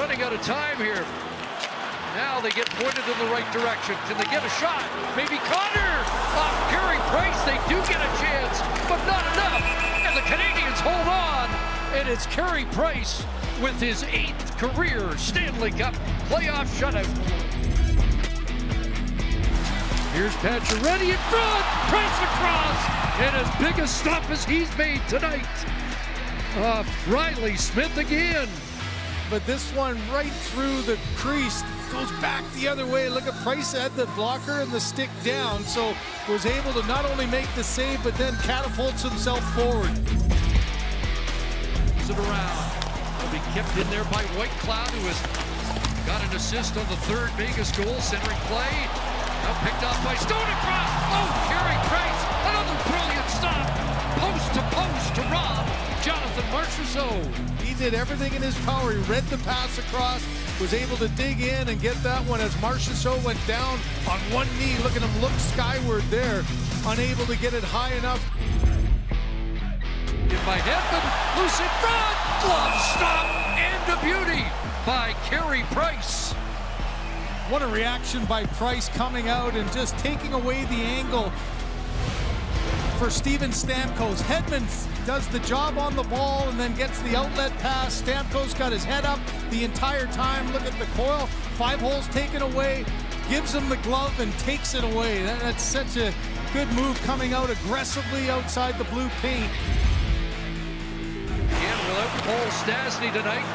running out of time here. Now they get pointed in the right direction. Can they get a shot? Maybe Connor! Off Carey Price, they do get a chance, but not enough. And the Canadiens hold on. And it's Carey Price with his 8th career Stanley Cup playoff shutout. Here's Pacioretty in front. Price across. And as big a stop as he's made tonight. Riley Smith again. But this one right through the crease. Goes back the other way. Look at Price had the blocker and the stick down, so was able to not only make the save, but then catapults himself forward. It around. He'll be kept in there by White Cloud, who has got an assist on the 3rd Vegas goal, centering play. Now picked off by Stone across. Oh, Carey Price, another brilliant stop. Post to rob Jonathan Marchessault. He did everything in his power. He read the pass across, was able to dig in and get that one as Marchessault went down on one knee. Look at him look skyward there, unable to get it high enough. In by Hedman, loose in front, glove stop, and a beauty by Carey Price. What a reaction by Price coming out and just taking away the angle for Steven Stamkos. Hedman does the job on the ball and then gets the outlet pass. Stamkos got his head up the entire time. Look at the coil. 5 holes taken away. Gives him the glove and takes it away. That's such a good move, coming out aggressively outside the blue paint. Again, without Paul Stastny tonight.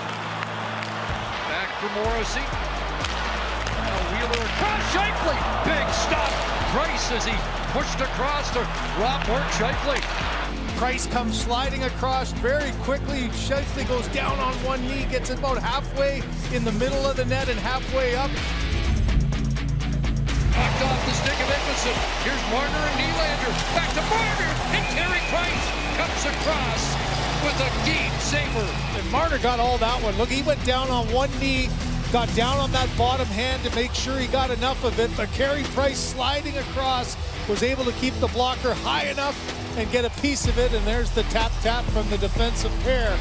Back for Morrissey. Now Wheeler across. Scheifley. Big stop. Price as he pushed across to rob Mark Scheifley. Price comes sliding across very quickly. Scheifley goes down on one knee, gets it about halfway in the middle of the net and halfway up. Knocked off the stick of Edmondson. Here's Marner and Nylander. Back to Marner, and Carey Price comes across with a deep saber. And Marner got all that one. Look, he went down on one knee, got down on that bottom hand to make sure he got enough of it, but Carey Price sliding across was able to keep the blocker high enough and get a piece of it, and there's the tap-tap from the defensive pair.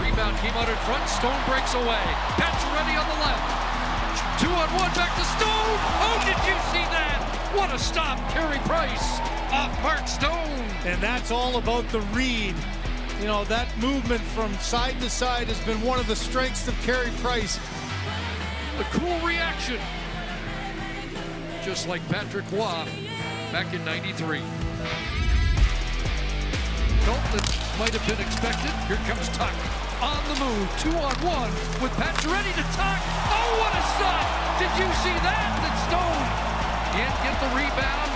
Rebound came out in front, Stone breaks away. Pacioretty on the left. 2-on-1, back to Stone! Oh, did you see that? What a stop, Carey Price off Mark Stone! And that's all about the read. You know, that movement from side to side has been one of the strengths of Carey Price. The cool reaction. Just like Patrick Waugh back in '93. Nope, that might have been expected. Here comes Tuck on the move, 2-on-1 with Pacioretty to Tuck. Oh, what a shot! Did you see that? That's Stone. Can't get the rebound.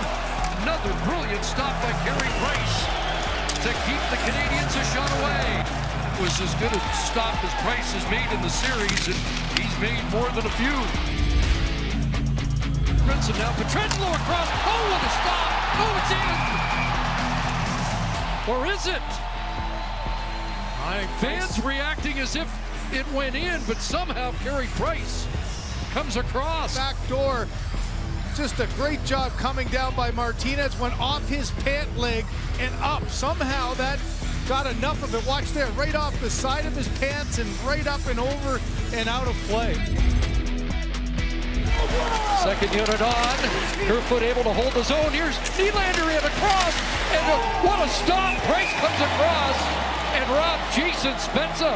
Another brilliant stop by Carey Price to keep the Canadiens a shot away. It was as good a stop as Price has made in the series, and he's made more than a few. And now Petrangelo across. Oh, what a stop! Oh, it's in! Or is it? Fans reacting as if it went in, but somehow Carey Price comes across. Back door. Just a great job coming down by Martinez. Went off his pant leg and up. Somehow that got enough of it. Watch there, right off the side of his pants and right up and over and out of play. Second unit on. Kerfoot able to hold the zone. Here's Nylander in across. And what a stop. Price comes across and robbed Jason Spencer.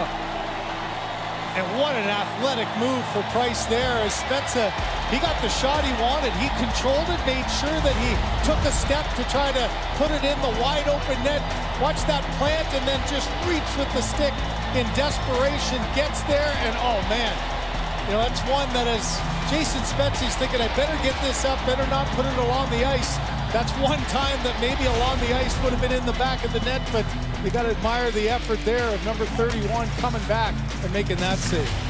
And what an athletic move for Price there, as Spezza, he got the shot he wanted. He controlled it, made sure that he took a step to try to put it in the wide open net. Watch that plant and then just reach with the stick in desperation. Gets there and, oh man, you know, that's one that is... Jason Spencer's thinking, I better get this up, better not put it along the ice. That's one time that maybe along the ice would have been in the back of the net, but you got to admire the effort there of number 31 coming back and making that save.